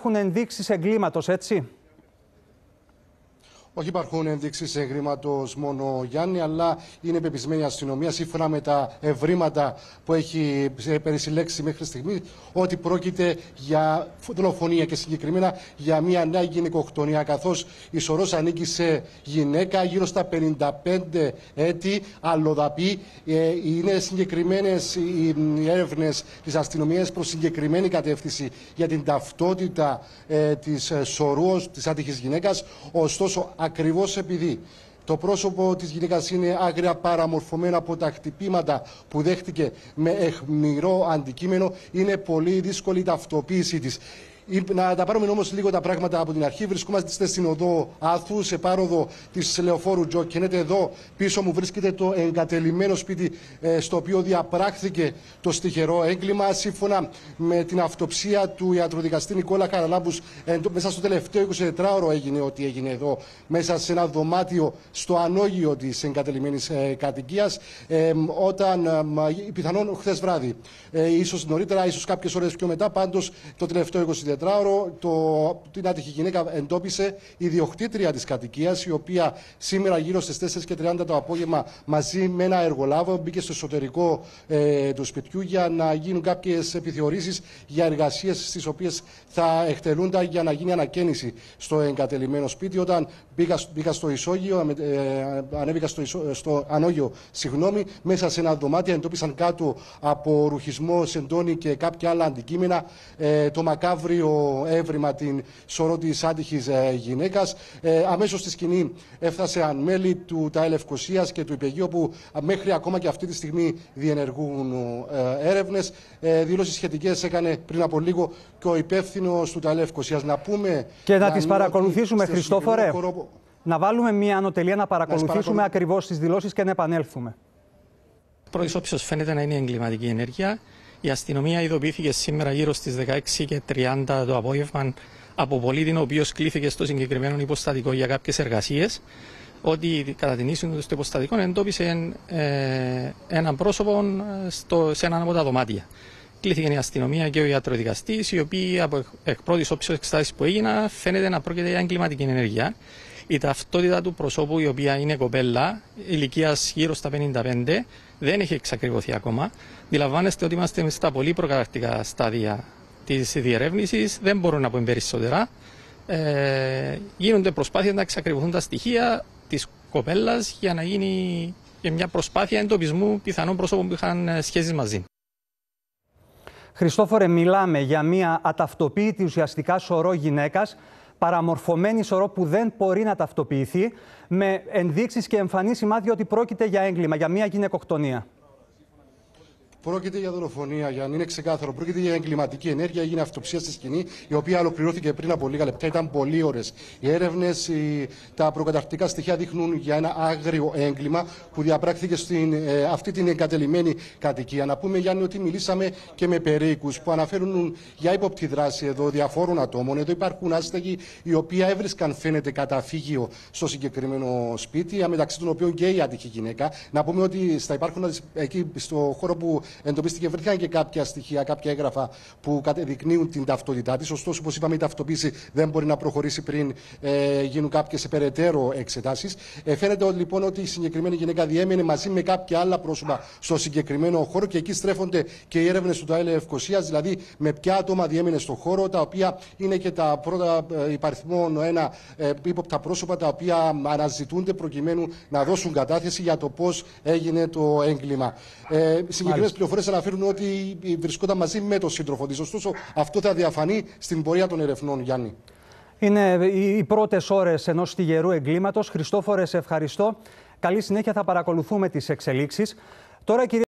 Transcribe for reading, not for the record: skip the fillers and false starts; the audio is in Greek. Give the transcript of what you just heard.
υπάρχουν ενδείξεις εγκλήματος, έτσι. Όχι, υπάρχουν ενδείξεις εγκλήματος μόνο, Γιάννη, αλλά είναι πεπισμένη η αστυνομία σύμφωνα με τα ευρήματα που έχει περισυλλέξει μέχρι στιγμή ότι πρόκειται για δολοφονία και συγκεκριμένα για μια νέα γυναικοκτονία. Καθώς η Σωρός ανήκει σε γυναίκα γύρω στα 55 έτη, αλλοδαπή. Είναι συγκεκριμένες οι έρευνες της αστυνομίας προς συγκεκριμένη κατεύθυνση για την ταυτότητα της Σωρού, της άτυχης γυναίκας. Ωστόσο, ακριβώς επειδή το πρόσωπο της γυναίκας είναι άγρια παραμορφωμένο από τα χτυπήματα που δέχτηκε με αιχμηρό αντικείμενο, είναι πολύ δύσκολη η ταυτοποίησή της. Να τα πάρουμε όμως λίγο τα πράγματα από την αρχή. Βρισκόμαστε στην οδό Άθου, σε πάροδο της Λεωφόρου Τζοκενέτε. Εδώ πίσω μου βρίσκεται το εγκατελειμμένο σπίτι στο οποίο διαπράχθηκε το στοιχερό έγκλημα. Σύμφωνα με την αυτοψία του ιατροδικαστή Νικόλα Καραλάμπους, μέσα στο τελευταίο 24ωρο έγινε ό,τι έγινε εδώ, μέσα σε ένα δωμάτιο στο ανώγειο της εγκατελειμμένης κατοικίας, όταν πιθανόν χθες βράδυ, ίσως νωρίτερα, ίσως κάποιες ώρες πιο μετά, πάντως το τελευταίο 24ωρο. Την άτυχη γυναίκα εντόπισε η ιδιοκτήτρια της κατοικίας, η οποία σήμερα γύρω στις 4:30 το απόγευμα μαζί με ένα εργολάβο μπήκε στο εσωτερικό του σπιτιού για να γίνουν κάποιες επιθεωρήσεις για εργασίες στις οποίες θα εκτελούνταν για να γίνει ανακαίνιση στο εγκατελειμμένο σπίτι. Όταν μπήκα στο ισόγειο, ανέβηκα στο ανώγειο, μέσα σε ένα δωμάτιο εντόπισαν κάτω από ρουχισμό, σεντόνι και κάποια άλλα αντικείμενα το μακάβριο έβριμα την σωρό της άτυχης γυναίκας. Αμέσως στη σκηνή έφτασαν μέλη του ΤΑΕ Λευκωσίας και του Υπεγείου, που μέχρι ακόμα και αυτή τη στιγμή διενεργούν έρευνες. Δηλώσεις σχετικές έκανε πριν από λίγο και ο υπεύθυνος του ΤΑΕ Λευκωσίας. Να πούμε. Και να τις παρακολουθήσουμε, Χριστόφορε. Να βάλουμε μία ανωτελεία, να παρακολουθήσουμε ακριβώς τις δηλώσεις και να επανέλθουμε. Πρώτης όψεως φαίνεται να είναι εγκληματική ενέργεια. Η αστυνομία ειδοποιήθηκε σήμερα γύρω στις 16:30 το απόγευμα από πολίτη, ο οποίος κλήθηκε στο συγκεκριμένο υποστατικό για κάποιες εργασίες, ότι κατά την είσοδο του υποστατικού εντόπισε έναν πρόσωπο σε έναν από τα δωμάτια. Κλήθηκε η αστυνομία και ο ιατροδικαστής, οι οποίοι από πρώτης όψεως εξετάσεις που έγιναν φαίνεται να πρόκειται για εγκληματική ενέργεια. Η ταυτότητα του προσώπου, η οποία είναι κοπέλα, ηλικίας γύρω στα 55, δεν έχει εξακριβωθεί ακόμα. Αντιλαμβάνεστε ότι είμαστε στα πολύ προκαταρκτικά στάδια της διερεύνησης, δεν μπορώ να πω περισσότερα. Γίνονται προσπάθειες να εξακριβωθούν τα στοιχεία της κοπέλας για να γίνει και μια προσπάθεια εντοπισμού πιθανών προσώπων που είχαν σχέσεις μαζί. Χριστόφορε, μιλάμε για μια αταυτοποίητη ουσιαστικά σωρό γυναίκας, παραμορφωμένη σωρό που δεν μπορεί να ταυτοποιηθεί, με ενδείξεις και εμφανή σημάδια ότι πρόκειται για έγκλημα, για μια γυναικοκτονία. Πρόκειται για δολοφονία, Γιάννη, είναι ξεκάθαρο. Πρόκειται για εγκληματική ενέργεια. Έγινε αυτοψία στη σκηνή, η οποία ολοκληρώθηκε πριν από λίγα λεπτά. Ήταν πολύ ώρες οι έρευνες. Τα προκαταρκτικά στοιχεία δείχνουν για ένα άγριο έγκλημα που διαπράχθηκε στην αυτή την εγκατελειμμένη κατοικία. Να πούμε, Γιάννη, ότι μιλήσαμε και με περίκους που αναφέρουν για ύποπτη δράση εδώ διαφόρων ατόμων. Εδώ υπάρχουν άστεγοι οι οποίοι έβρισκαν, φαίνεται, καταφύγιο στο συγκεκριμένο σπίτι, μεταξύ των οποίων και η άτυχη γυναίκα. Να πούμε ότι στα υπάρχουν εκεί στο χώρο που εντοπίστηκε, βρήκαν και κάποια στοιχεία, κάποια έγγραφα που καταδεικνύουν την ταυτότητά της. Ωστόσο, όπως είπαμε, η ταυτοποίηση δεν μπορεί να προχωρήσει πριν γίνουν κάποιες περαιτέρω εξετάσεις. Φαίνεται λοιπόν ότι η συγκεκριμένη γυναίκα διέμενε μαζί με κάποια άλλα πρόσωπα στο συγκεκριμένο χώρο και εκεί στρέφονται και οι έρευνες του ΤΑΕ Λευκωσίας, δηλαδή με ποια άτομα διέμενε στο χώρο, τα οποία είναι και τα πρώτα υπαριθμόν ένα ύποπτα πρόσωπα τα οποία αναζητούνται προκειμένου να δώσουν κατάθεση για το πώς έγινε το έγκλημα. Πληροφορίες αναφέρουν ότι βρισκόταν μαζί με τον σύντροφο της. Ωστόσο, αυτό θα διαφανεί στην πορεία των ερευνών, Γιάννη. Είναι οι πρώτες ώρες ενός στιγερού εγκλήματος. Χριστόφορε, σε ευχαριστώ. Καλή συνέχεια, θα παρακολουθούμε τις εξελίξεις. Τώρα,